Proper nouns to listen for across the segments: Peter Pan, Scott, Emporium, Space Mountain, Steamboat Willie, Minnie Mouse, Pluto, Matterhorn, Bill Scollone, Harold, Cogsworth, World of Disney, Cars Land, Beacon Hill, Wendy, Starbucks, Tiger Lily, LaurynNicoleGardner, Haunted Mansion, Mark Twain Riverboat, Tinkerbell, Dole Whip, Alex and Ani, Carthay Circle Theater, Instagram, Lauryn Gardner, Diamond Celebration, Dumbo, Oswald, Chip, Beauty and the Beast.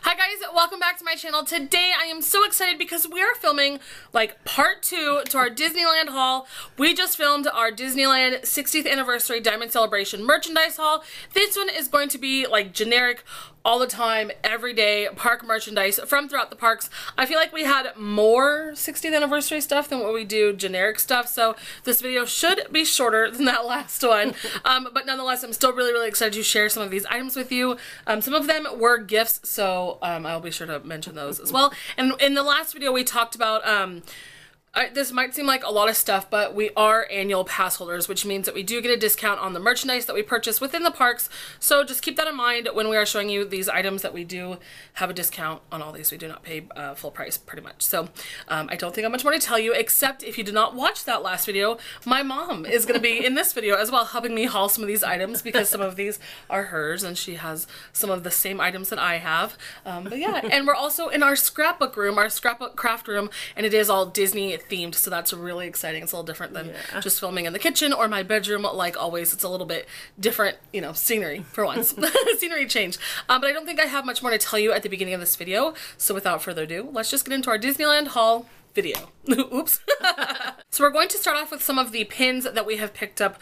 Hi guys, welcome back to my channel. Today I am so excited because we are filming like part 2 to our Disneyland haul. We just filmed our Disneyland 60th anniversary Diamond Celebration merchandise haul. This one is going to be like generic all the time, every day, park merchandise from throughout the parks. I feel like we had more 60th anniversary stuff than what we do generic stuff, so this video should be shorter than that last one. But nonetheless, I'm still really excited to share some of these items with you. Some of them were gifts, so I'll be sure to mention those as well. And in the last video we talked about this might seem like a lot of stuff, but we are annual pass holders, which means that we do get a discount on the merchandise that we purchase within the parks. So just keep that in mind when we are showing you these items, that we do have a discount on all these. We do not pay full price pretty much. So I don't think I have much more to tell you, except if you did not watch that last video, my mom is going to be in this video as well, helping me haul some of these items, because some of these are hers and she has some of the same items that I have. But yeah, and we're also in our scrapbook room, our scrapbook craft room, and it is all Disney themed, so that's really exciting. It's a little different than just filming in the kitchen or my bedroom. Like always, it's a little bit different, you know, scenery for once. Scenery change. But I don't think I have much more to tell you at the beginning of this video, so without further ado, let's just get into our Disneyland haul video. Oops. So we're going to start off with some of the pins that we have picked up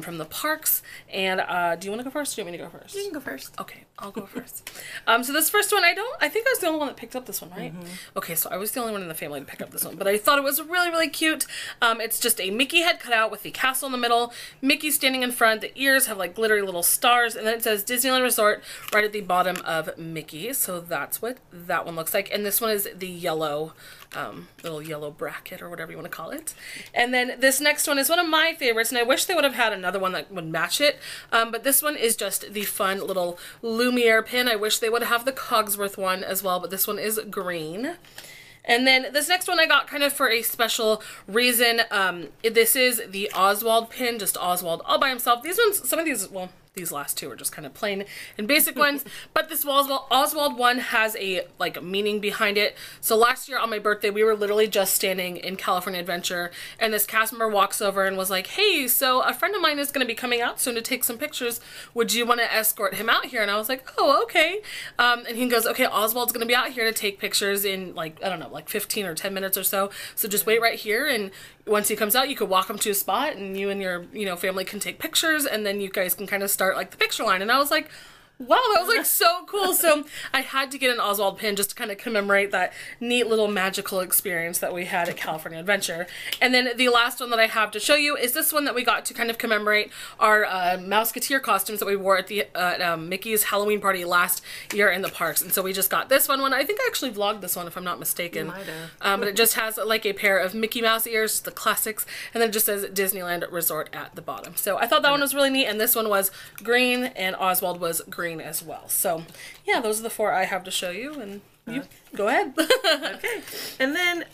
from the parks. And do you want to go first, or do you want me to go first? You can go first. Okay, I'll go first. So this first one, I think I was the only one that picked up this one, right? Mm-hmm. Okay, so I was the only one in the family to pick up this one, but I thought it was really cute. It's just a Mickey head cut out with the castle in the middle, Mickey standing in front, the ears have like glittery little stars, and then it says Disneyland Resort right at the bottom of Mickey. So that's what that one looks like. And this one is the yellow, little yellow bracket or whatever you want to call it. And then this next one is one of my favorites, and I wish they would have had another one that would match it, but this one is just the fun little Lumiere pin. I wish they would have the Cogsworth one as well, but this one is green. And then this next one I got kind of for a special reason. This is the Oswald pin, just Oswald all by himself. These ones, some of these, well, these last two are just kind of plain and basic ones, but this Oswald one has a like meaning behind it. So last year on my birthday, we were literally just standing in California Adventure, and this cast member walks over and was like, "Hey, so a friend of mine is going to be coming out soon to take some pictures. Would you want to escort him out here?" And I was like, "Oh, okay." And he goes, "Okay, Oswald's going to be out here to take pictures in like, I don't know, like 15 or 10 minutes or so. So just wait right here, and once he comes out, you could walk him to a spot, and you and your, you know, family can take pictures, and then you guys can kind of start like the picture line." And I was like, wow, that was like so cool. So I had to get an Oswald pin just to kind of commemorate that neat little magical experience that we had at California Adventure. And then the last one that I have to show you is this one that we got to kind of commemorate our Mouseketeer costumes that we wore at the Mickey's Halloween Party last year in the parks. And so we just got this one. I think I actually vlogged this one, if I'm not mistaken. You might have. But it just has like a pair of Mickey Mouse ears, the classics, and then it just says Disneyland Resort at the bottom. So I thought that one was really neat, and this one was green, and Oswald was green as well. So yeah, those are the four I have to show you, and you go ahead. Okay. And then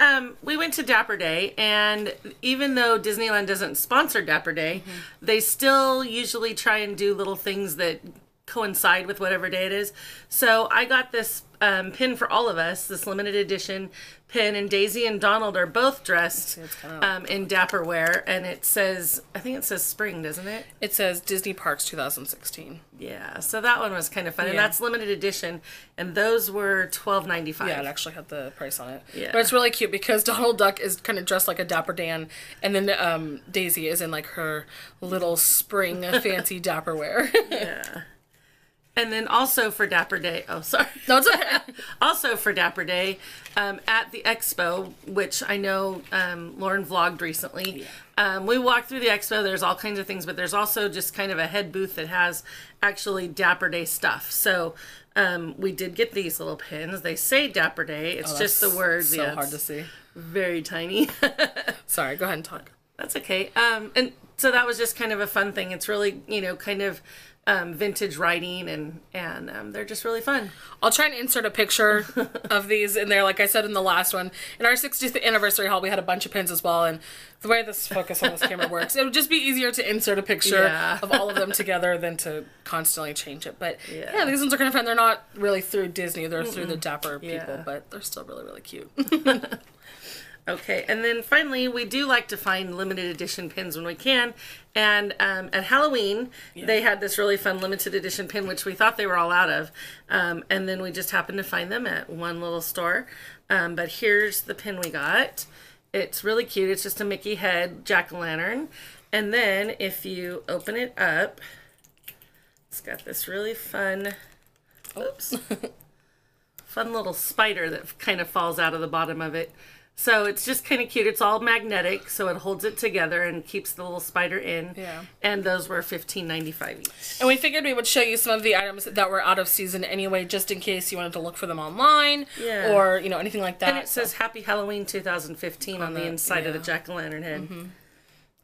we went to Dapper Day, and even though Disneyland doesn't sponsor Dapper Day, they still usually try and do little things that coincide with whatever day it is. So I got this pin for all of us, this limited edition pin, and Daisy and Donald are both dressed in dapper wear, and it says, I think it says spring, doesn't it? It says Disney Parks 2016. Yeah, so that one was kind of fun, and that's limited edition, and those were $12.95. Yeah, it actually had the price on it. Yeah. But it's really cute because Donald Duck is kind of dressed like a Dapper Dan, and then Daisy is in like her little spring fancy dapper wear. Yeah. And then also for Dapper Day, oh, sorry. No, it's okay. Also for Dapper Day, at the expo, which I know Lauren vlogged recently, we walked through the expo. There's all kinds of things, but there's also just kind of a head booth that has actually Dapper Day stuff. So we did get these little pins. They say Dapper Day. It's just the words. So hard to see. Very tiny. Sorry, go ahead and talk. That's okay. And so that was just kind of a fun thing. It's really, you know, kind of vintage writing, and they're just really fun. I'll try and insert a picture of these in there. Like I said in the last one, in our 60th anniversary haul, we had a bunch of pins as well, and the way this focus on this camera works, it would just be easier to insert a picture of all of them together than to constantly change it. But yeah, these ones are kind of fun. They're not really through Disney, they're through the Dapper people, but they're still really cute. Okay, and then finally, we do like to find limited edition pins when we can. And at Halloween, they had this really fun limited edition pin, which we thought they were all out of. And then we just happened to find them at one little store. But here's the pin we got. It's really cute. It's just a Mickey head jack-o'-lantern. And then if you open it up, it's got this really fun... Oops. Fun little spider that kind of falls out of the bottom of it. So it's just kind of cute. It's all magnetic, so it holds it together and keeps the little spider in. Yeah. And those were $15.95 each. And we figured we would show you some of the items that were out of season anyway, just in case you wanted to look for them online or, you know, anything like that. And it says Happy Halloween 2015 on the inside of the jack-o'-lantern head. Mm-hmm.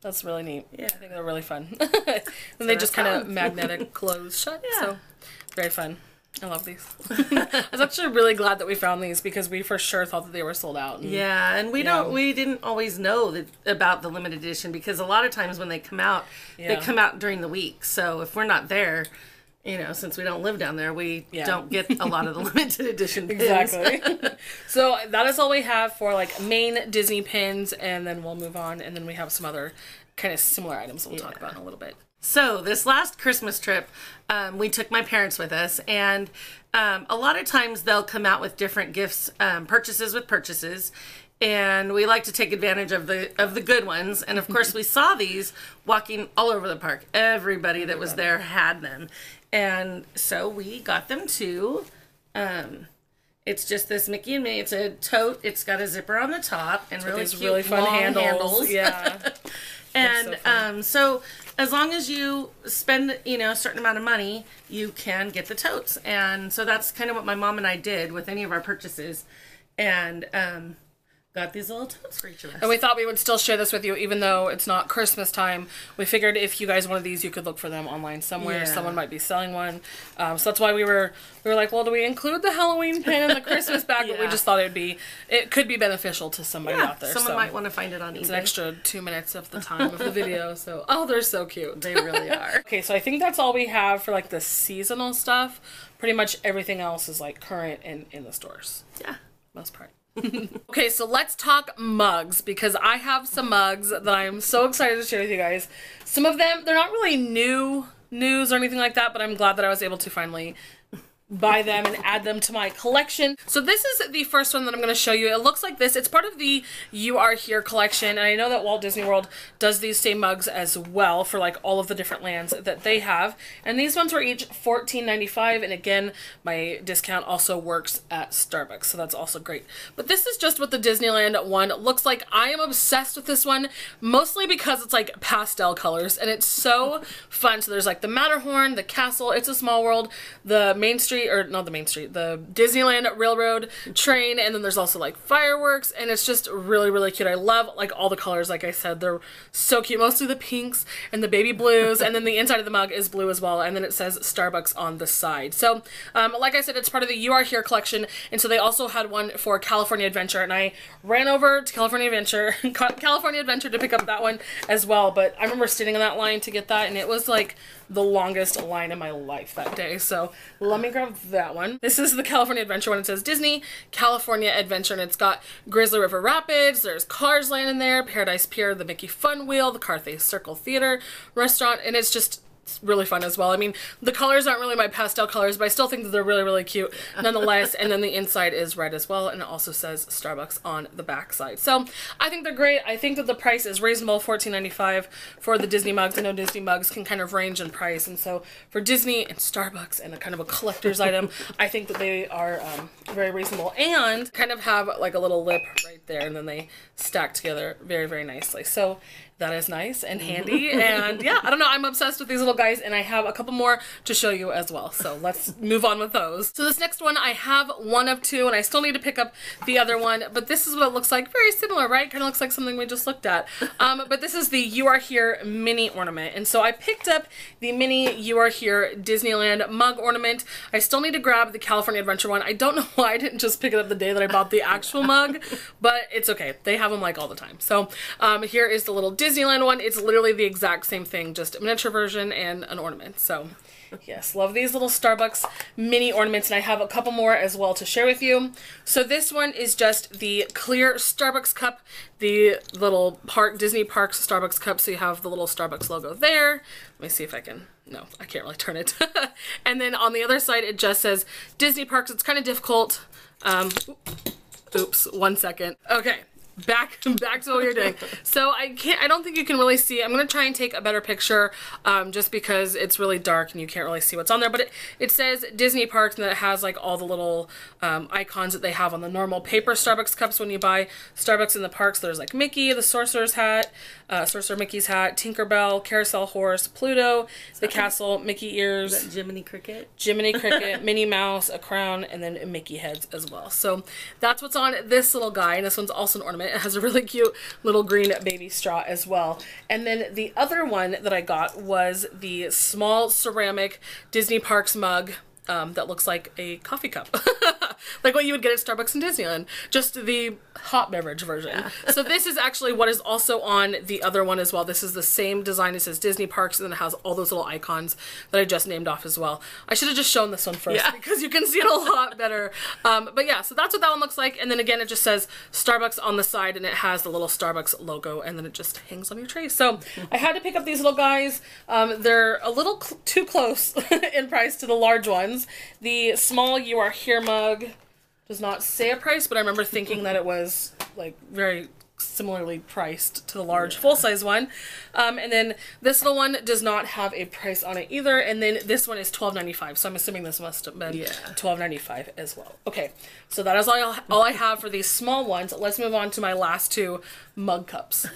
That's really neat. Yeah. I think they're really fun. And so they just kind of magnetic close shut. Yeah. So very fun. I love these. I was actually really glad that we found these because we for sure thought that they were sold out. And, yeah, and we didn't always know that, about the limited edition because a lot of times when they come out, they come out during the week. So if we're not there, you know, since we don't live down there, we don't get a lot of the limited edition pins. Exactly. So that is all we have for like main Disney pins, and then we'll move on, and then we have some other kind of similar items that we'll talk about in a little bit. So this last Christmas trip, we took my parents with us, and a lot of times they'll come out with different gifts, purchases with purchases, and we like to take advantage of the good ones. And of course, we saw these walking all over the park. Everybody that was there had them, and so we got them too. It's just this Mickey and Minnie. It's a tote. It's got a zipper on the top and really cute, really fun handles. Yeah. And so as long as you spend, you know, a certain amount of money, you can get the totes. And so that's kind of what my mom and I did with any of our purchases. And got these little totes for each of us. And we thought we would still share this with you, even though it's not Christmas time. We figured if you guys wanted these, you could look for them online somewhere. Yeah. Someone might be selling one. So that's why we were like, well, do we include the Halloween pin and the Christmas bag? But we just thought it could be beneficial to somebody out there. Someone might want to find it on eBay. It's an extra 2 minutes of the time of the video. So they're so cute. They really are. Okay, so I think that's all we have for like the seasonal stuff. Pretty much everything else is like current and in the stores. Yeah, most part. Okay, so let's talk mugs, because I have some mugs that I'm so excited to share with you guys. Some of them, they're not really new news or anything like that, but I'm glad that I was able to finally buy them and add them to my collection. So this is the first one that I'm going to show you. It looks like this. It's part of the You Are Here collection, and I know that Walt Disney World does these same mugs as well for like all of the different lands that they have. And these ones were each $14.95, and again, my discount also works at Starbucks, so that's also great. But this is just what the Disneyland one looks like. I am obsessed with this one, mostly because it's like pastel colors, and it's so fun. So there's like the Matterhorn, the castle, It's a Small World, the Main Street, or not the Main Street, the Disneyland Railroad train, and then there's also like fireworks, and it's just really, really cute. I love like all the colors. Like I said, they're so cute. Mostly the pinks and the baby blues, and then the inside of the mug is blue as well, and then it says Starbucks on the side. So like I said, it's part of the You Are Here collection, and so they also had one for California Adventure, and I ran over to California Adventure to pick up that one as well. But I remember standing in that line to get that, and it was like the longest line in my life that day. So let me grab that one. This is the California Adventure one. It says Disney California Adventure, and it's got Grizzly River Rapids, there's Cars Land in there, Paradise Pier, the Mickey Fun Wheel, the Carthay Circle Theater restaurant, and it's just really fun as well. I mean, the colors aren't really my pastel colors, but I still think that they're really, really cute nonetheless. And then the inside is red as well, and it also says Starbucks on the backside. So I think they're great. I think that the price is reasonable, $14.95 for the Disney mugs. I know Disney mugs can kind of range in price, and so for Disney and Starbucks and a kind of a collector's item, I think that they are very reasonable, and kind of have like a little lip right there, and then they stack together very, very nicely. So that is nice and handy, and yeah, I don't know, I'm obsessed with these little guys, and I have a couple more to show you as well, so let's move on with those. So this next one, I have one of two, and I still need to pick up the other one, but this is what it looks like. Very similar, right? Kind of looks like something we just looked at, but this is the You Are Here mini ornament, and so I picked up the mini You Are Here Disneyland mug ornament. I still need to grab the California Adventure one. I don't know why I didn't just pick it up the day that I bought the actual mug, but it's okay. They have them like all the time. So here is the little Disneyland one. It's literally the exact same thing, just a miniature version and an ornament. So Yes, love these little Starbucks mini ornaments, and I have a couple more as well to share with you. So this one is just the clear Starbucks cup, the little park, Disney Parks Starbucks cup, so you have the little Starbucks logo there. Let me see if I can, no, I can't really turn it. And then on the other side, it just says Disney Parks. It's kind of difficult. Oops, one second. Okay. Back to what we were doing. So I don't think you can really see. I'm going to try and take a better picture just because it's really dark and you can't really see what's on there. But it says Disney Parks, and then it has like all the little icons that they have on the normal paper Starbucks cups when you buy Starbucks in the parks. There's like Mickey, the Sorcerer's hat, Sorcerer Mickey's hat, Tinkerbell, Carousel Horse, Pluto, the castle, Mickey ears. Is that Jiminy Cricket? Jiminy Cricket, Minnie Mouse, a crown, and then Mickey heads as well. So that's what's on this little guy. And this one's also an ornament. It has a really cute little green baby straw as well. And then the other one that I got was the small ceramic Disney Parks mug that looks like a coffee cup. Like what you would get at Starbucks and Disneyland. Just the hot beverage version. Yeah. So this is actually what is also on the other one as well. This is the same design. It says Disney Parks, and then it has all those little icons that I just named off as well. I should have just shown this one first, yeah, because you can see it a lot better. But yeah, so that's what that one looks like. And then again, it just says Starbucks on the side, and it has the little Starbucks logo, and then it just hangs on your tray. So I had to pick up these little guys. They're a little too close in price to the large ones. The small You Are Here mug does not say a price, but I remember thinking that it was like very similarly priced to the large, yeah, full-size one. And then this little one does not have a price on it either. And then this one is $12.95, so I'm assuming this must have been, yeah, $12.95 as well. Okay, so that is all I have for these small ones. Let's move on to my last two mug cups.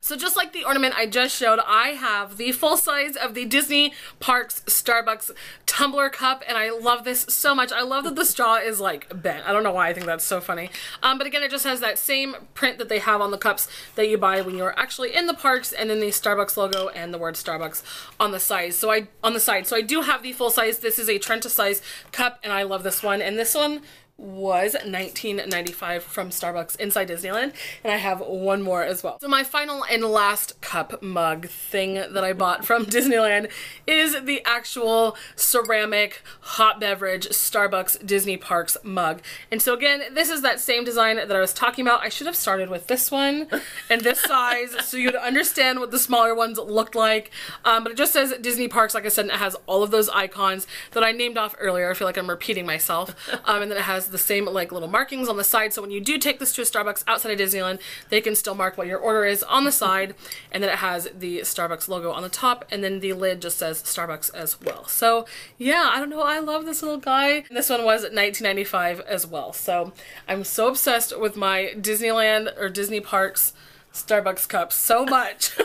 So just like the ornament I just showed, I have the full size of the Disney Parks Starbucks tumbler cup, and I love this so much. I love that the straw is like bent. I don't know why I think that's so funny. But again, it just has that same print that they have on the cups that you buy when you're actually in the parks, and then the Starbucks logo and the word Starbucks on the side. So I do have the full size. This is a Trenta size cup, and I love this one. And this one was $19.95 from Starbucks inside Disneyland, and I have one more as well. So my final and last cup mug thing that I bought from Disneyland is the actual ceramic hot beverage Starbucks Disney Parks mug. And so again, this is that same design that I was talking about. I should have started with this one and this size so you'd understand what the smaller ones looked like. But it just says Disney Parks, like I said, and it has all of those icons that I named off earlier. I feel like I'm repeating myself. And then it has the same like little markings on the side, so when you do take this to a Starbucks outside of Disneyland, they can still mark what your order is on the side. And then it has the Starbucks logo on the top, and then the lid just says Starbucks as well. So yeah, I don't know, I love this little guy. And this one was $19.95 as well. So I'm so obsessed with my Disneyland or Disney Parks Starbucks cups so much.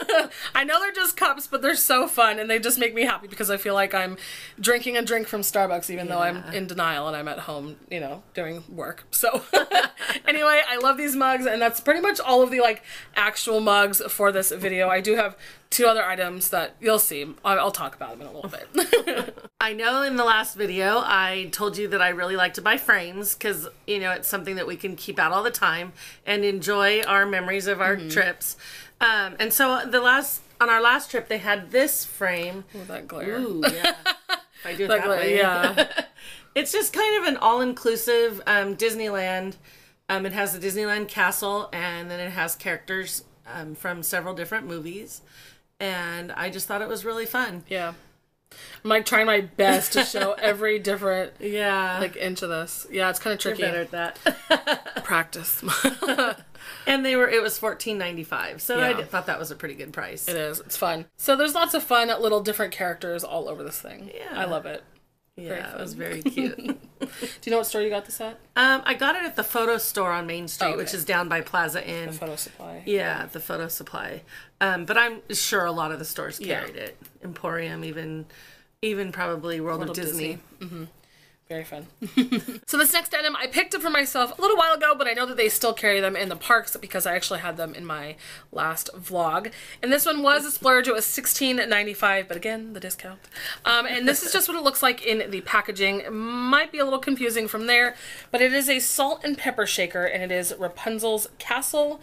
I know they're just cups, but they're so fun, and they just make me happy because I feel like I'm drinking a drink from Starbucks, even, yeah, though I'm in denial and I'm at home, you know, doing work. So anyway, I love these mugs, and that's pretty much all of the like actual mugs for this video. I do have two other items that you'll see. I'll talk about them in a little bit. I know in the last video I told you that I really like to buy frames because, you know, it's something that we can keep out all the time and enjoy our memories of our trips. And so on our last trip they had this frame. Oh, that glare. Ooh, yeah. If I do it that way. Yeah. It's just kind of an all-inclusive Disneyland. It has the Disneyland castle, and then it has characters from several different movies. And I just thought it was really fun. Yeah. I'm like trying my best to show every different, yeah, like inch of this. Yeah, it's kind of tricky. You're better at that. Practice. And it was $14.95, so yeah. I thought that was a pretty good price. It is. It's fun. So there's lots of fun little different characters all over this thing. Yeah, I love it. Yeah, it was very cute. Do you know what store you got this at? I got it at the photo store on Main Street, oh, okay, which is down by Plaza Inn. The Photo Supply. Yeah, the Photo Supply. But I'm sure a lot of the stores carried, yeah, it. Emporium, even probably World of Disney. Mm-hmm. Very fun. So this next item I picked up for myself a little while ago, but I know that they still carry them in the parks because I actually had them in my last vlog. And this one was a splurge. It was $16.95, but again, the discount. And this is just what it looks like in the packaging. It might be a little confusing from there, but it is a salt and pepper shaker, and it is Rapunzel's Castle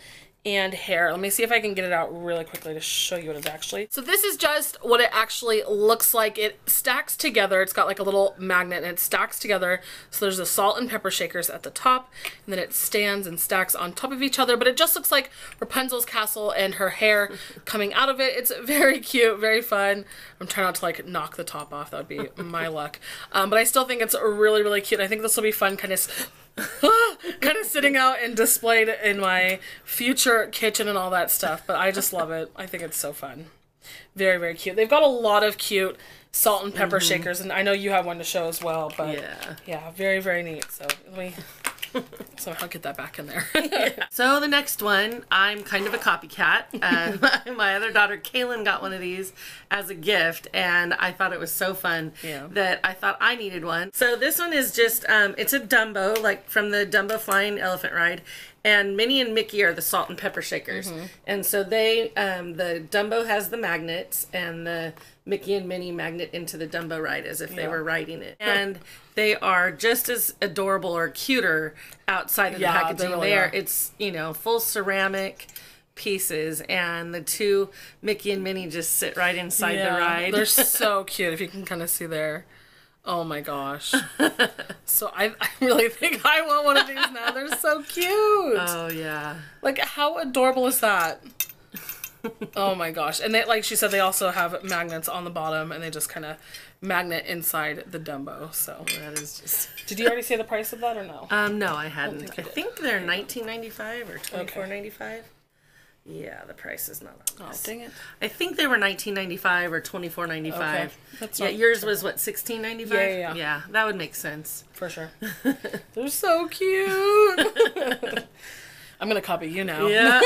and hair. Let me see if I can get it out really quickly to show you what it's actually. So this is just what it actually looks like. It stacks together. It's got like a little magnet and it stacks together. So there's the salt and pepper shakers at the top, and then it stands and stacks on top of each other, but it just looks like Rapunzel's castle and her hair coming out of it. It's very cute, very fun. I'm trying not to like knock the top off. That would be my luck. But I still think it's really, really cute. I think this will be fun kind of sitting out and displayed in my future kitchen and all that stuff, but I just love it. I think it's so fun. Very, very cute. They've got a lot of cute salt and pepper shakers, and I know you have one to show as well, but yeah, very, very neat. So let me I'll get that back in there. So the next one, I'm kind of a copycat. My other daughter Kaylin got one of these as a gift, and I thought it was so fun that I thought I needed one. So this one is just it's a Dumbo, like from the Dumbo Flying Elephant Ride, and Minnie and Mickey are the salt and pepper shakers, and so they the Dumbo has the magnets, and the Mickey and Minnie magnet into the Dumbo ride as if they were riding it. And they are just as adorable or cuter outside of the packaging. They really are. It's, you know, full ceramic pieces, and the two Mickey and Minnie just sit right inside the ride. They're so cute, if you can kind of see there. Oh my gosh. So I really think I want one of these now. They're so cute. Oh yeah. Like, how adorable is that? Oh my gosh. And they, like she said, they also have magnets on the bottom, and they just kind of magnet inside the Dumbo. So that is just... Did you already say the price of that or no? No, I hadn't. I think they're $19.95 or $24.95. Yeah, the price is not on this. Oh, dang it. I think they were $19.95 or $24.95. Okay. That's not yours was what, $16.95? Yeah, that would make sense. For sure. They're so cute. I'm going to copy you now. Yeah.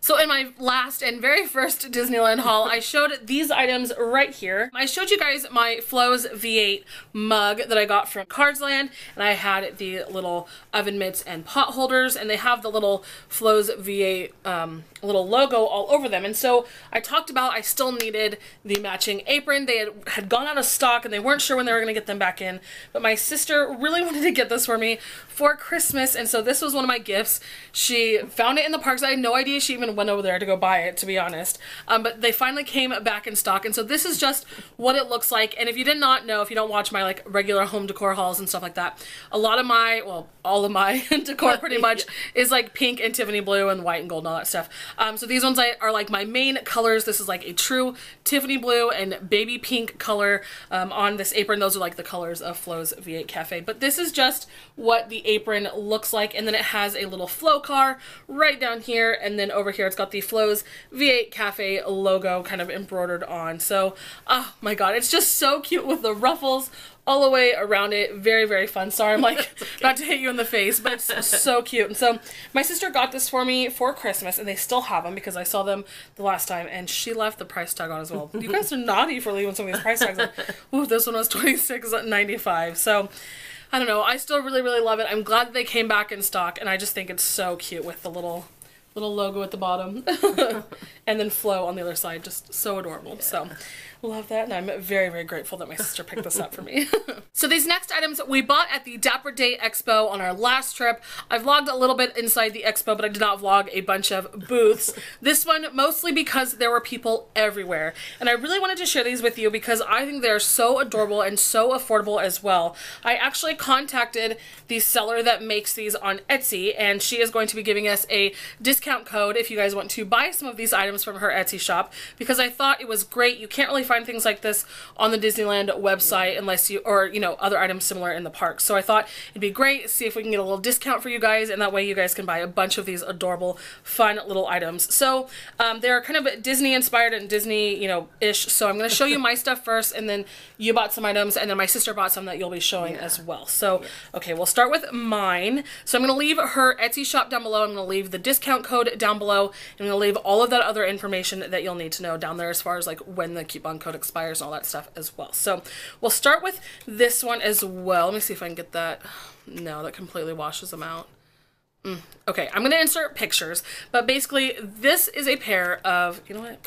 So in my last and very first Disneyland haul, I showed these items right here. I showed you guys my Flo's V8 mug that I got from Cars Land, and I had the little oven mitts and pot holders, and they have the little Flo's V8 little logo all over them. And so I talked about I still needed the matching apron. They had gone out of stock, and they weren't sure when they were going to get them back in, but my sister really wanted to get this for me for Christmas, and so this was one of my gifts. She found it in the parks. I had no idea she even went over there to go buy it, to be honest. But they finally came back in stock. And so this is just what it looks like. And if you did not know, if you don't watch my like regular home decor hauls and stuff like that, a lot of my, well, all of my decor pretty much is like pink and Tiffany blue and white and gold and all that stuff. So these ones are like my main colors. This is like a true Tiffany blue and baby pink color on this apron. Those are like the colors of Flo's V8 Cafe. But this is just what the apron looks like. And then it has a little Flo car right down here, and then over here it's got the Flo's V8 Cafe logo kind of embroidered on. So oh my god, it's just so cute with the ruffles all the way around it. Very, very fun. Sorry, I'm like about to hit you in the face, but it's so cute. And so my sister got this for me for Christmas, and they still have them because I saw them the last time, and she left the price tag on as well. You guys are naughty for leaving some of these price tags on. Ooh, this one was $26.95. So I don't know. I still really, really love it. I'm glad that they came back in stock, and I just think it's so cute with the little logo at the bottom and then Flo on the other side. Just so adorable. Yeah. So love that, and I'm very, very grateful that my sister picked this up for me. So these next items we bought at the Dapper Day Expo on our last trip. I vlogged a little bit inside the expo, but I did not vlog a bunch of booths. This one mostly because there were people everywhere, and I really wanted to share these with you because I think they're so adorable and so affordable as well. I actually contacted the seller that makes these on Etsy, and she is going to be giving us a discount code if you guys want to buy some of these items from her Etsy shop, because I thought it was great. You can't really find things like this on the Disneyland website unless you, or you know, other items similar in the park. So I thought it'd be great, see if we can get a little discount for you guys, and that way you guys can buy a bunch of these adorable fun little items. So they're kind of Disney inspired and Disney, you know, ish. So I'm going to show you my stuff first, and then you bought some items, and then my sister bought some that you'll be showing as well. So okay, we'll start with mine. So I'm going to leave her Etsy shop down below. I'm going to leave the discount code down below. I'm going to leave all of that other information that you'll need to know down there as far as like when the coupon code expires and all that stuff as well. So we'll start with this one as well. Let me see if I can get that. No, that completely washes them out. Okay, I'm going to insert pictures, but basically this is a pair of, you know what,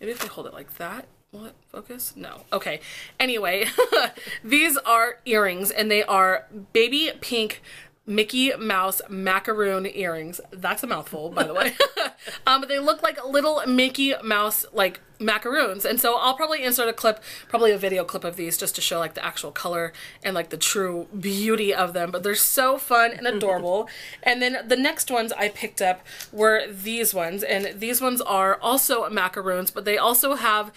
maybe if I hold it like that, will it focus? No. Okay. Anyway, these are earrings, and they are baby pink Mickey Mouse macaroon earrings. That's a mouthful, by the way. But they look like little Mickey Mouse, like, macaroons. And so I'll probably insert a clip, probably a video clip of these, just to show, like, the actual color and, like, the true beauty of them. But they're so fun and adorable. And then the next ones I picked up were these ones. And these ones are also macaroons, but they also have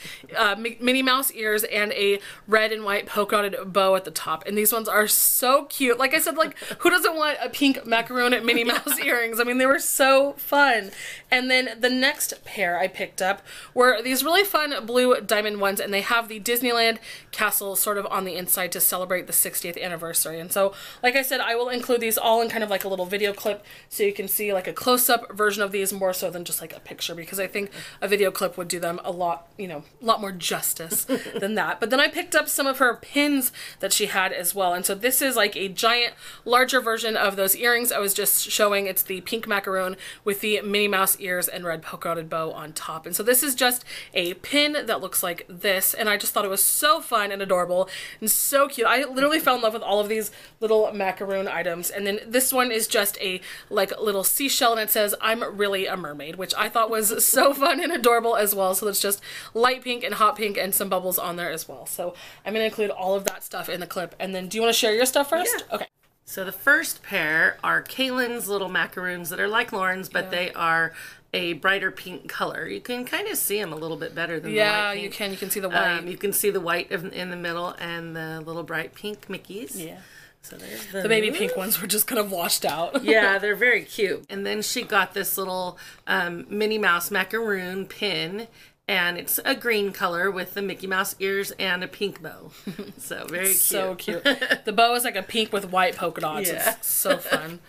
Minnie Mouse ears and a red and white polka dotted bow at the top. And these ones are so cute. Like I said, like, who doesn't want a pink macaroon at Minnie Mouse earrings? I mean, they were so fun. And then the next pair I picked up were these really fun blue diamond ones, and they have the Disneyland castle sort of on the inside to celebrate the 60th anniversary. And so, like I said, I will include these all in kind of like a little video clip so you can see like a close-up version of these more so than just like a picture, because I think a video clip would do them a lot, you know, a lot more justice than that. But then I picked up some of her pins that she had as well. And so this is like a giant, larger version of those earrings I was just showing. It's the pink macaroon with the Minnie Mouse ears and red polka dotted bow on top. And so this is just a pin that looks like this, and I just thought it was so fun and adorable and so cute. I literally fell in love with all of these little macaroon items. And then this one is just a like little seashell, and it says I'm really a mermaid, which I thought was so fun and adorable as well. So it's just light pink and hot pink and some bubbles on there as well. So I'm going to include all of that stuff in the clip. And then do you want to share your stuff first? Yeah. Okay. So the first pair are Kaylin's little macaroons that are like Lauren's, but they are a brighter pink color. You can kind of see them a little bit better than the white pink. You can see the white. You can see the white in the middle and the little bright pink Mickeys. Yeah. So there's the baby pink ones were just kind of washed out. Yeah, they're very cute. And then she got this little Minnie Mouse macaroon pin, and it's a green color with the Mickey Mouse ears and a pink bow. So very cute. So cute. The bow is like a pink with white polka dots. Yeah. It's so fun. Let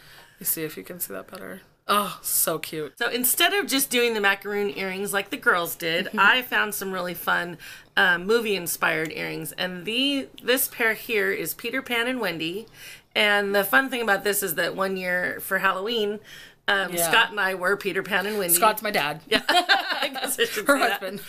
me see if you can see that better. Oh, so cute. So instead of just doing the macaroon earrings like the girls did, I found some really fun movie-inspired earrings. And this pair here is Peter Pan and Wendy. And the fun thing about this is that one year for Halloween, Scott and I were Peter Pan and Wendy. Scott's my dad. Yeah. I guess I should say that. Her husband.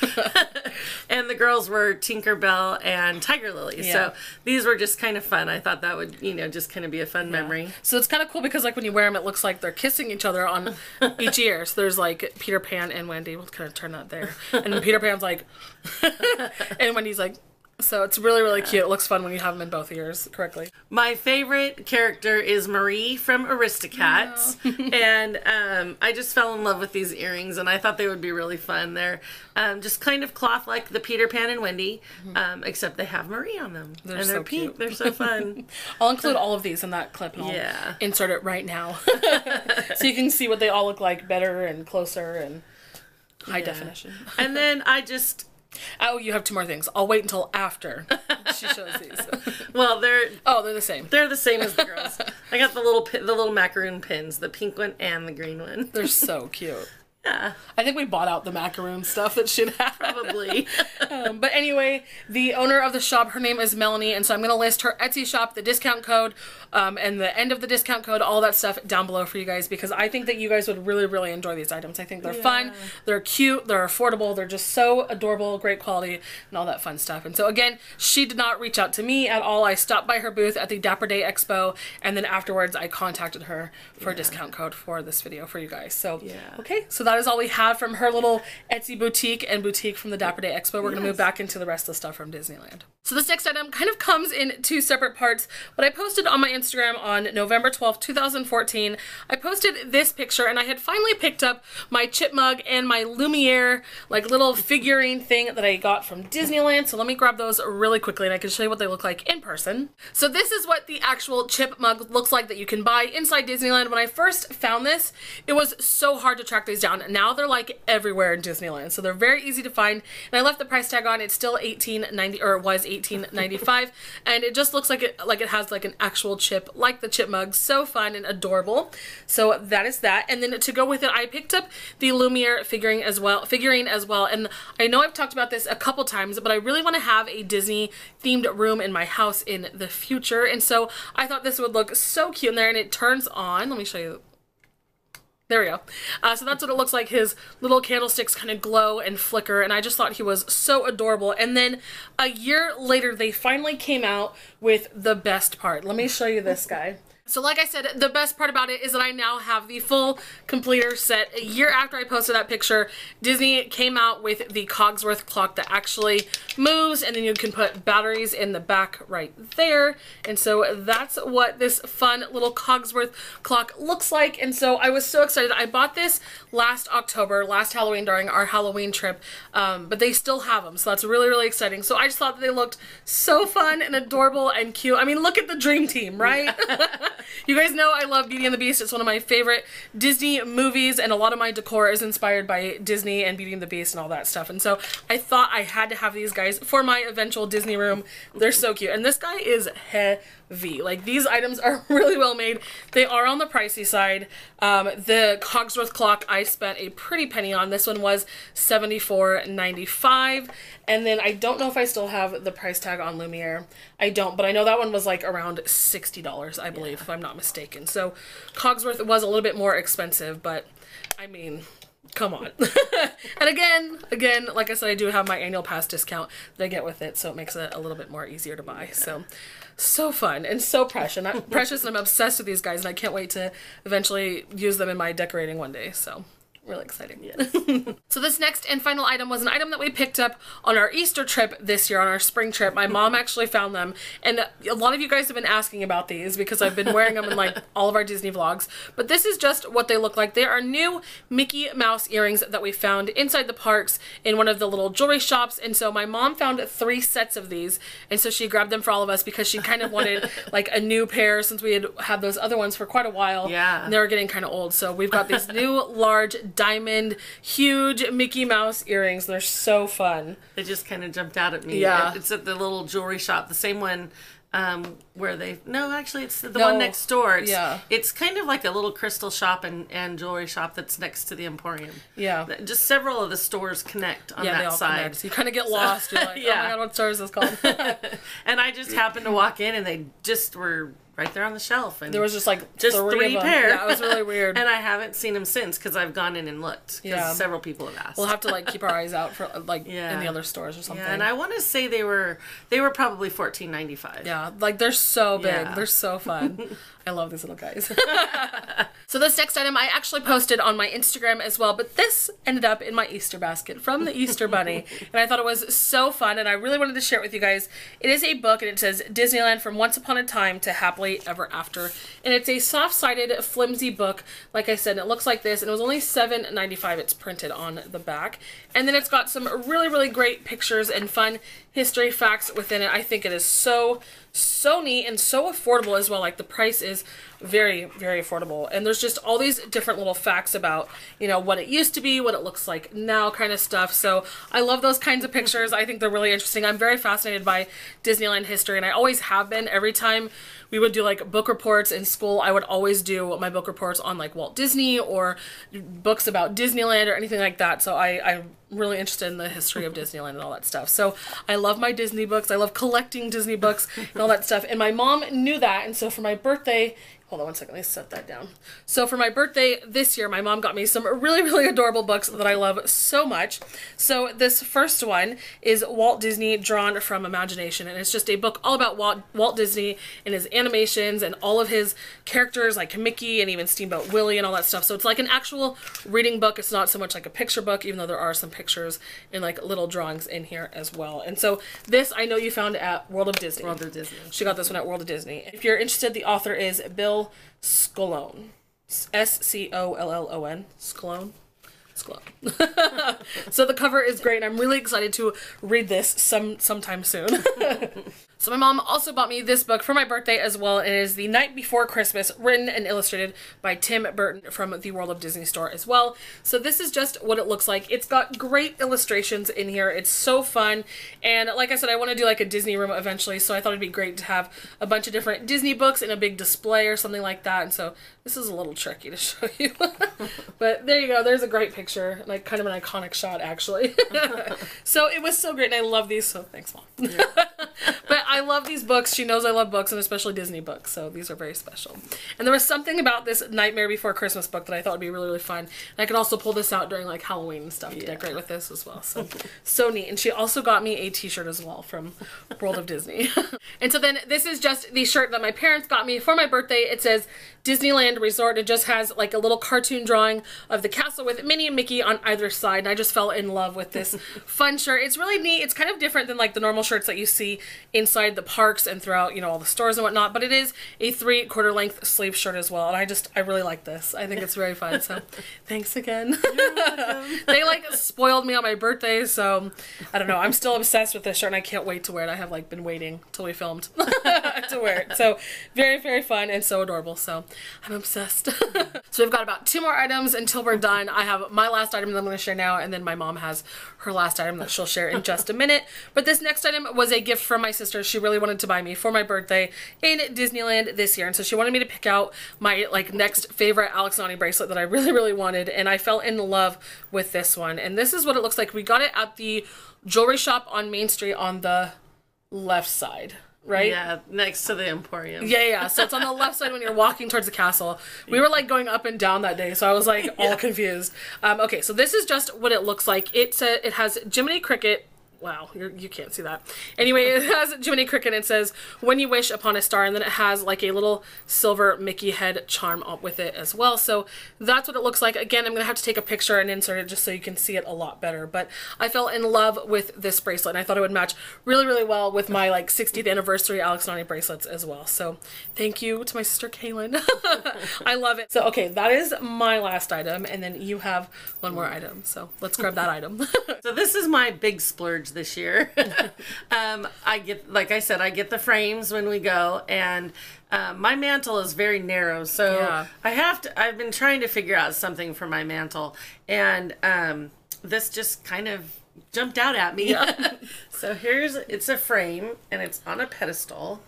And the girls were Tinkerbell and Tiger Lily. Yeah. So these were just kind of fun. I thought that would, you know, just kind of be a fun memory. So it's kind of cool because, like, when you wear them, it looks like they're kissing each other on each ear. So there's, like, Peter Pan and Wendy. We'll kind of turn that there. And Peter Pan's like, and Wendy's like, so it's really, really cute. It looks fun when you have them in both ears correctly. My favorite character is Marie from Aristocats. And I just fell in love with these earrings, and I thought they would be really fun. They're just kind of cloth like the Peter Pan and Wendy, except they have Marie on them. And they're so pink. Cute. They're so fun. I'll include all of these in that clip, and I'll insert it right now. So you can see what they all look like better and closer and high definition. And then I just... Oh, you have two more things. I'll wait until after she shows these. Well, they're the same. They're the same as the girls. I got the little macaroon pins, the pink one and the green one. They're so cute. Yeah. I think we bought out the macaroon stuff that she'd have. Probably. But anyway, the owner of the shop, her name is Melanie, and so I'm going to list her Etsy shop, the discount code, and the end of the discount code, all that stuff down below for you guys, because I think that you guys would really, really enjoy these items. I think they're fun, they're cute, they're affordable, they're just so adorable, great quality, and all that fun stuff. And so again, she did not reach out to me at all. I stopped by her booth at the Dapper Day Expo, and then afterwards I contacted her for a discount code for this video for you guys. So, okay, so that is all we have from her little Etsy boutique and boutique from the Dapper Day Expo. We're going to move back into the rest of the stuff from Disneyland. So this next item kind of comes in two separate parts. What I posted on my Instagram on November 12th, 2014, I posted this picture, and I had finally picked up my Chip mug and my Lumiere, like, little figurine thing that I got from Disneyland. So let me grab those really quickly, and I can show you what they look like in person. So this is what the actual Chip mug looks like that you can buy inside Disneyland. When I first found this, it was so hard to track these down. Now they're, like, everywhere in Disneyland, so they're very easy to find. And I left the price tag on. It's still $18.90, or it was $18.95, and it just looks like it has, like, an actual chip, like the Chip mug. So fun and adorable. So that is that. And then to go with it, I picked up the Lumiere figurine as well. And I know I've talked about this a couple times, but I really want to have a Disney themed room in my house in the future, and so I thought this would look so cute in there. And it turns on. Let me show you. There we go. So that's what it looks like. His little candlesticks kind of glow and flicker, and I just thought he was so adorable. And then a year later, they finally came out with the best part. Let me show you this guy. So like I said, the best part about it is that I now have the full completer set. A year after I posted that picture, Disney came out with the Cogsworth clock that actually moves, and then you can put batteries in the back right there. And so that's what this fun little Cogsworth clock looks like. And so I was so excited. I bought this last October, last Halloween during our Halloween trip, but they still have them. So that's really, really exciting. So I just thought that they looked so fun and adorable and cute. I mean, look at the dream team, right? You guys know I love Beauty and the Beast. It's one of my favorite Disney movies, and a lot of my decor is inspired by Disney and Beauty and the Beast and all that stuff. And so I thought I had to have these guys for my eventual Disney room. They're so cute. And this guy is heavy. Like, these items are really well made. They are on the pricey side. The Cogsworth clock I spent a pretty penny on. This one was $74.95. And then I don't know if I still have the price tag on Lumiere. I don't, but I know that one was like around $60, I believe, if I'm not mistaken. So Cogsworth was a little bit more expensive, but I mean, come on. And again, like I said, I do have my annual pass discount that I get with it, so it makes it a little bit more easier to buy. So fun and so precious, and I'm obsessed with these guys, and I can't wait to eventually use them in my decorating one day. So really exciting. Yes. So this next and final item was an item that we picked up on our Easter trip this year, on our spring trip. My mom actually found them, and a lot of you guys have been asking about these because I've been wearing them in like all of our Disney vlogs, but this is just what they look like. They are new Mickey Mouse earrings that we found inside the parks in one of the little jewelry shops, and so my mom found 3 sets of these, and so she grabbed them for all of us because she kind of wanted like a new pair since we had those other ones for quite a while. Yeah. And they were getting kind of old, so we've got these new large diamond huge Mickey Mouse earrings. They're so fun. They just kind of jumped out at me. Yeah, it's at the little jewelry shop, the same one where they one next door. It's kind of like a little crystal shop and jewelry shop that's next to the Emporium. Yeah, just several of the stores connect on that side, so you kind of get lost. You're like, oh my god, what store is this called? And I just happened to walk in, and they just were right there on the shelf, and there was just 3 pairs. Yeah, it was really weird. And I haven't seen them since because I've gone in and looked. Yeah, several people have asked. We'll have to like keep our eyes out for like in the other stores or something. Yeah, and I want to say they were probably $14.95. Yeah, like they're so big. Yeah. They're so fun. I love these little guys. So this next item I actually posted on my Instagram as well, but this ended up in my Easter basket from the Easter Bunny, and I thought it was so fun, and I really wanted to share it with you guys. It is a book, and it says Disneyland from Once Upon a Time to Happily Ever After, and it's a soft-sided, flimsy book. Like I said, it looks like this, and it was only $7.95. It's printed on the back, and then it's got some really, really great pictures and fun history facts within it. I think it is so neat and so affordable as well. Like, the price is very, very affordable, and there's just all these different little facts about, you know, what it used to be, what it looks like now, kind of stuff. So I love those kinds of pictures. I think they're really interesting. I'm very fascinated by Disneyland history, and I always have been. Every time we would do like book reports in school, I would always do my book reports on like Walt Disney or books about Disneyland or anything like that. So I'm really interested in the history of Disneyland and all that stuff. So I love my Disney books. I love collecting Disney books and all that stuff. And my mom knew that. And so for my birthday, hold on one second, let me set that down. So for my birthday this year, my mom got me some really, really adorable books that I love so much. So this first one is Walt Disney Drawn from Imagination, and it's just a book all about Walt Disney and his animations and all of his characters like Mickey and even Steamboat Willie and all that stuff. So it's like an actual reading book. It's not so much like a picture book, even though there are some pictures and like little drawings in here as well. And so this, I know you found at World of Disney. World of Disney. She got this one at World of Disney. If you're interested, the author is Bill Scollone, S-C-O-L-L-O-N, Scollone. So the cover is great, and I'm really excited to read this sometime soon. So my mom also bought me this book for my birthday as well, and it is The Night Before Christmas, written and illustrated by Tim Burton from the World of Disney store as well. So this is just what it looks like. It's got great illustrations in here. It's so fun, and like I said, I want to do like a Disney room eventually, so I thought it'd be great to have a bunch of different Disney books in a big display or something like that. And so this is a little tricky to show you, but there you go. There's a great picture. Like, kind of an iconic shot, actually. So it was so great, and I love these, so thanks, Mom. Yeah. But I love these books. She knows I love books, and especially Disney books, so these are very special. And there was something about this Nightmare Before Christmas book that I thought would be really, really fun. And I could also pull this out during like Halloween and stuff to decorate with this as well. So, so neat. And she also got me a t-shirt as well from World of Disney. And so then this is just the shirt that my parents got me for my birthday. It says Disneyland Resort. It just has like a little cartoon drawing of the castle with Minnie and Mickey on either side. And I just fell in love with this fun shirt. It's really neat. It's kind of different than like the normal shirts that you see inside the parks and throughout, you know, all the stores and whatnot, but it is a 3/4 length sleeve shirt as well. And I really like this. I think it's very fun. So thanks again. You're welcome. They like spoiled me on my birthday. So I don't know. I'm still obsessed with this shirt and I can't wait to wear it. I have like been waiting till we filmed to wear it. So very, very fun and so adorable. So I'm obsessed. So we've got about 2 more items until we're done. I have my last item that I'm going to share now, and then my mom has her last item that she'll share in just a minute. But this next item was a gift from my sister. She really wanted to buy me for my birthday in Disneyland this year, and so she wanted me to pick out my like next favorite Alex and Ani bracelet that I really, really wanted, and I fell in love with this one. And this is what it looks like. We got it at the jewelry shop on Main Street on the left side. Right? Yeah, next to the Emporium. Yeah, yeah. So it's on the left side when you're walking towards the castle. We were like going up and down that day, so I was like all confused. Okay, so this is just what it looks like. It has Jiminy Cricket. Wow, you can't see that. Anyway, it has Jiminy Cricket and it says, "When you wish upon a star," and then it has like a little silver Mickey head charm up with it as well. So that's what it looks like. Again, I'm going to have to take a picture and insert it just so you can see it a lot better. But I fell in love with this bracelet and I thought it would match really, really well with my like 60th anniversary Alex and Ani bracelets as well. So thank you to my sister Kaylin. I love it. So okay, that is my last item, and then you have one more item. So let's grab that item. So this is my big splurge this year. I get the frames when we go, and my mantle is very narrow, so I've been trying to figure out something for my mantle, and this just kind of jumped out at me. So it's a frame and it's on a pedestal,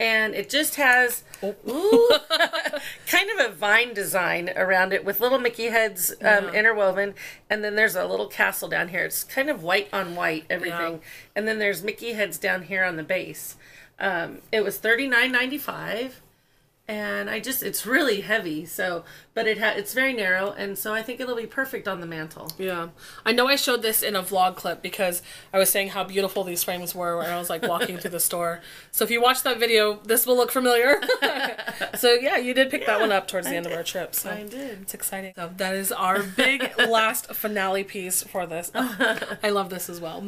and it just has kind of a vine design around it with little Mickey heads interwoven, and then there's a little castle down here. It's kind of white on white, everything. And then there's Mickey heads down here on the base. It was $39.95, and it's really heavy, so but it's very narrow, and so I think it'll be perfect on the mantle. Yeah. I know I showed this in a vlog clip because I was saying how beautiful these frames were when I was like walking through the store. So if you watch that video, this will look familiar. So yeah, you did pick that one up towards the end of our trip. So I did. It's exciting. So that is our big last finale piece for this. Oh, I love this as well.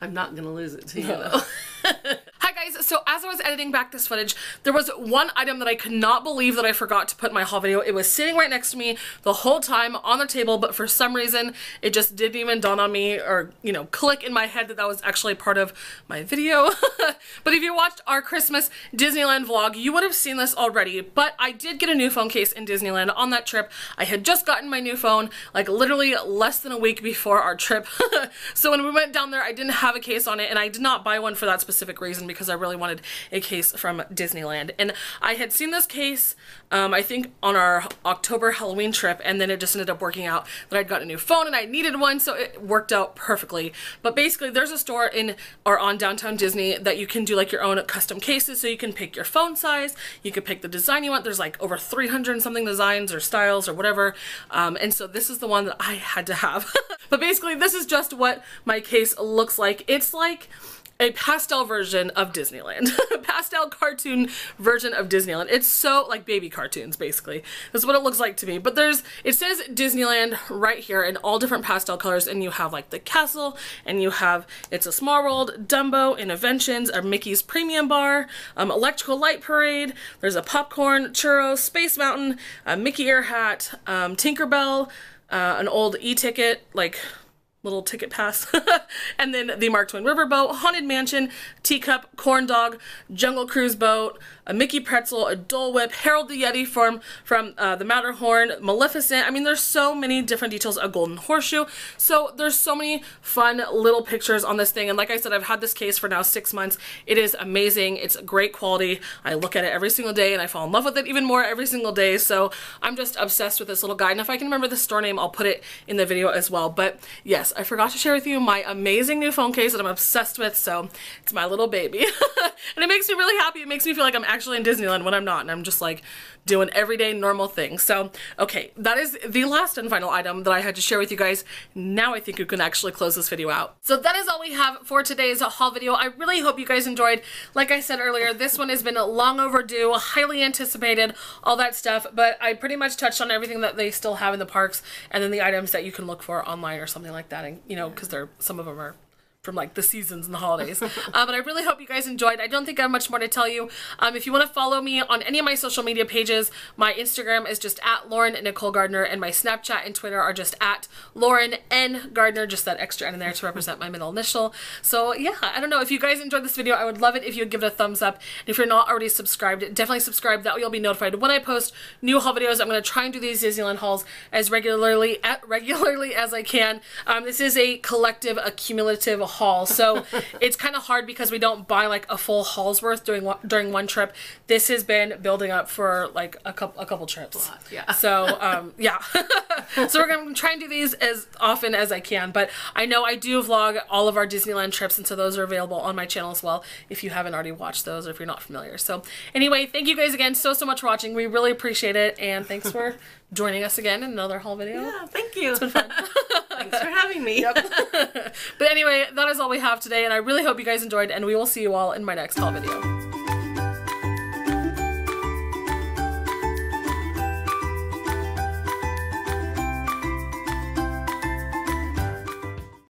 I'm not going to lose it to you though. Hi guys, so as I was editing back this footage, there was one item that I could not believe that I forgot to put in my haul video. It was sitting right next to me the whole time on the table, but for some reason it just didn't even dawn on me or, you know, click in my head that that was actually part of my video. But if you watched our Christmas Disneyland vlog, you would have seen this already, but I did get a new phone case in Disneyland on that trip. I had just gotten my new phone like literally less than a week before our trip. So when we went down there, I didn't have a case on it, and I did not buy one for that specific reason because I really wanted a case from Disneyland. And I had seen this case I think on our October Halloween trip, and then it just ended up working out that I'd got a new phone and I needed one, so it worked out perfectly. But basically there's a store in or on Downtown Disney that you can do like your own custom cases, so you can pick your phone size, you can pick the design you want. There's like over 300 and something designs or styles or whatever, and so this is the one that I had to have. But basically this is just what my case looks like. It's like a pastel version of Disneyland. Pastel cartoon version of Disneyland. It's so like baby cartoons basically. That's what it looks like to me. But it says Disneyland right here in all different pastel colors, and you have like the castle, and you have It's a Small World, Dumbo, Interventions, a Mickey's Premium Bar, Electrical Light Parade, there's a popcorn, churros, Space Mountain, a Mickey Ear Hat, Tinkerbell, an old e-ticket, like little ticket pass, and then the Mark Twain Riverboat, Haunted Mansion, Teacup, Corn Dog, Jungle Cruise Boat, a Mickey pretzel, a Dole Whip, Harold the Yeti from the Matterhorn, Maleficent. I mean, there's so many different details, a golden horseshoe. So there's so many fun little pictures on this thing. And like I said, I've had this case for now 6 months. It is amazing. It's great quality. I look at it every single day and I fall in love with it even more every single day. So I'm just obsessed with this little guy. And if I can remember the store name, I'll put it in the video as well. But yes, I forgot to share with you my amazing new phone case that I'm obsessed with. So it's my little baby. And it makes me really happy. It makes me feel like I'm actually in Disneyland when I'm not. And I'm just like doing everyday normal things. So, okay, that is the last and final item that I had to share with you guys. Now I think we can actually close this video out. So that is all we have for today's haul video. I really hope you guys enjoyed. Like I said earlier, this one has been long overdue, highly anticipated, all that stuff. But I pretty much touched on everything that they still have in the parks and then the items that you can look for online or something like that. And, you know, because they're, some of them are from like the seasons and the holidays. But I really hope you guys enjoyed. I don't think I have much more to tell you. If you want to follow me on any of my social media pages, my Instagram is just @LaurenNicoleGardner and my Snapchat and Twitter are just @LaurenNGardner, just that extra N in there to represent my middle initial. So yeah, I don't know. If you guys enjoyed this video, I would love it if you would give it a thumbs up. And if you're not already subscribed, definitely subscribe. That way you'll be notified when I post new haul videos. I'm going to try and do these Disneyland hauls as regularly as I can. This is a collective, accumulative haul. So it's kind of hard because we don't buy like a full haul's worth during one trip. This has been building up for like a couple trips. Yeah. So yeah. So we're gonna try and do these as often as I can. But I know I do vlog all of our Disneyland trips, and so those are available on my channel as well if you haven't already watched those or if you're not familiar. So anyway, thank you guys again so much for watching. We really appreciate it, and thanks for joining us again in another haul video. Yeah, thank you. It's been fun. Thanks for having me. Yep. But anyway, that is all we have today, and I really hope you guys enjoyed, and we will see you all in my next haul video.